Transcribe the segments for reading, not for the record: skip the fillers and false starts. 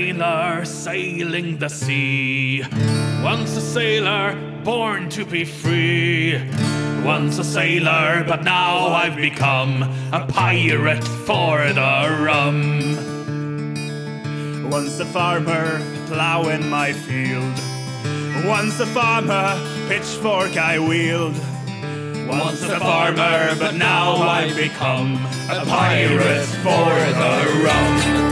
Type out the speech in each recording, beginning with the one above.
sailor sailing the sea. Once a sailor, born to be free. Once a sailor, but now I've become a pirate for the rum. Once a farmer, plowing my field. Once a farmer, pitchfork I wield. Once a farmer, but now I've become a pirate for the rum.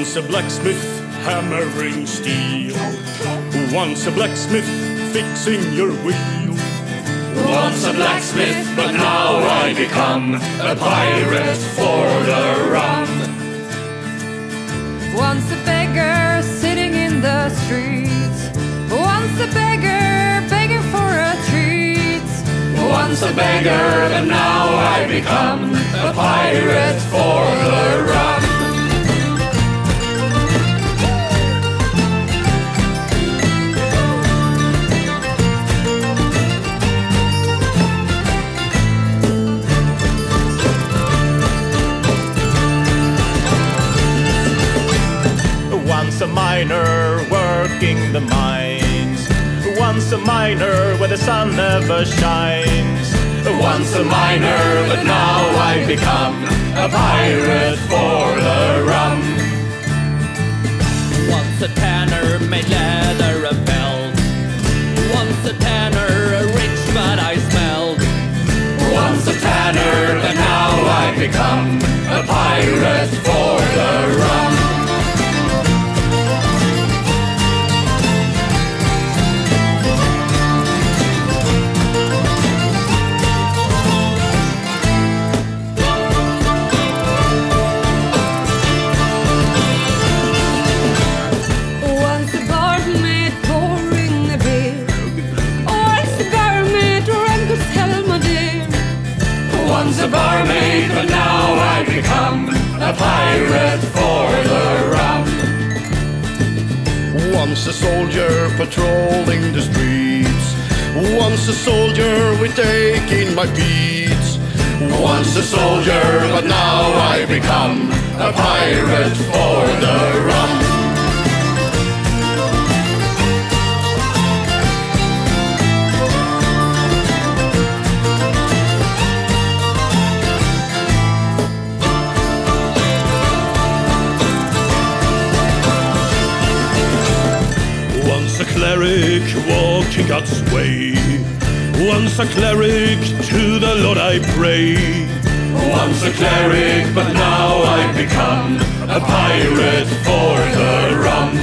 Once a blacksmith hammering steel. Once a blacksmith fixing your wheel. Once a blacksmith, but now I become a pirate for the rum. Once a beggar sitting in the streets. Once a beggar begging for a treat. Once a beggar, but now I become a pirate for the rum. Once a miner working the mines. Once a miner where the sun never shines. Once a miner, but now I've become a pirate for the rum. Once a tanner made leather of bells. Once a tanner rich but I smelled. Once a tanner, but now I've become a pirate for the rum. Once a barmaid, but now I've become a pirate for the rum. Once a soldier patrolling the streets. Once a soldier with taking my beats. Once a soldier, but now I've become a pirate for the rum. Once a cleric walking God's way. Once a cleric, to the Lord I pray. Once a cleric, but now I've become a pirate for the rum.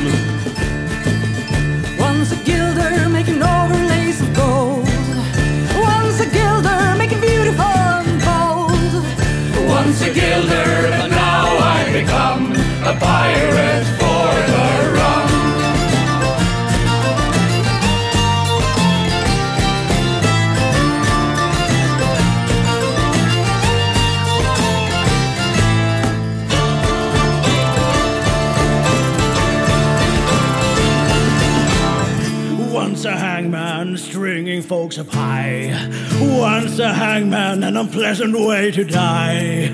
Once a gilder making overlays of gold. Once a gilder making beautiful and bold. Once a gilder, but now I've become a pirate for the rum. Once a hangman stringing folks up high. Once a hangman, an unpleasant way to die.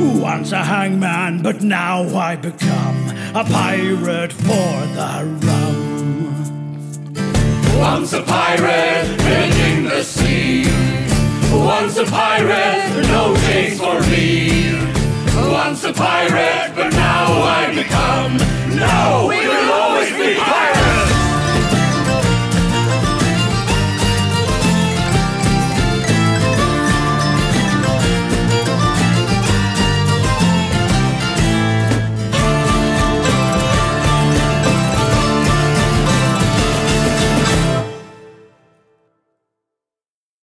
Once a hangman, but now I become a pirate for the rum. Once a pirate, building the sea. Once a pirate, no taste for me. Once a pirate, but now I